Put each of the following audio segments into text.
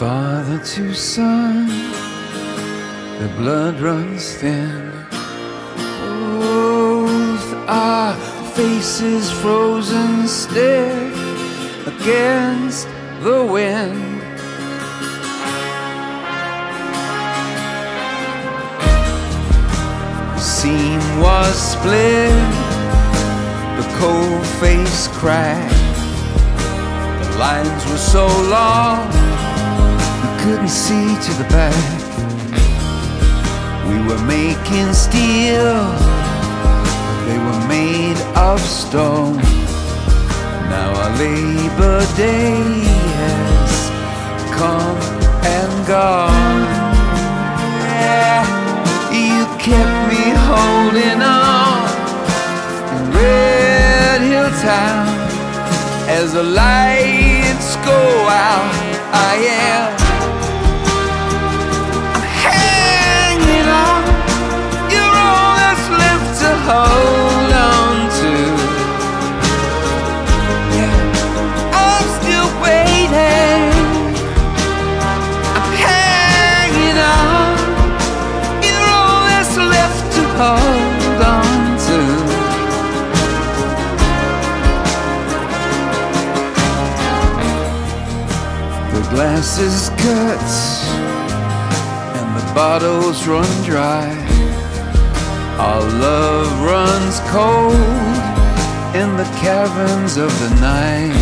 father to son, the blood runs thin. Both our faces frozen stare against the wind. The seam was split, the cold face cracked. Lines were so long, you couldn't see to the back. We were making steel, they were made of stone. Now our Labor Day has come and gone. Yeah, you kept me holding on in Red Hill Town. As the lights go out, I am hanging on. You're all that's left to hold on to. Yeah, I'm still waiting. I'm hanging on. You're all that's left to hold on to. Glasses cut and the bottles run dry. Our love runs cold in the caverns of the night.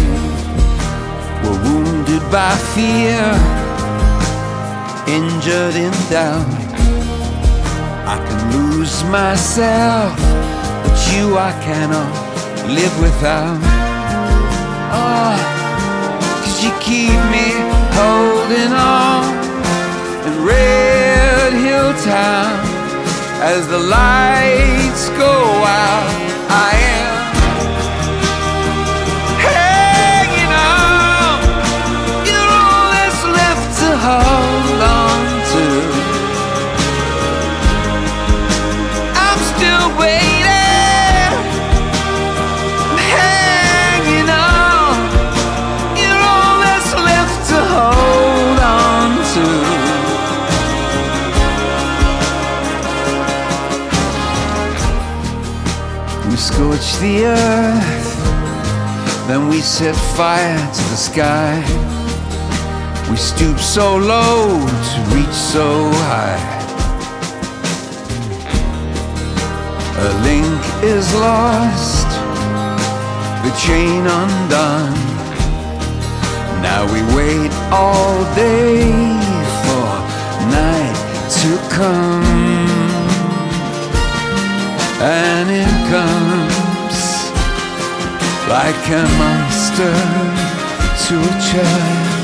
We're wounded by fear, injured in doubt. I can lose myself, but you I cannot live without. Cause you keep me holding on in Red Hill Town. As the lights go out, I am hanging on. You're all that's left to hold on to. I'm still waiting. I'm hanging on. You're all that's left to hold on to. We scorch the earth, then we set fire to the sky. We stoop so low to reach so high. A link is lost, the chain undone. Now we wait all day for night to come. And it comes like a monster to a child.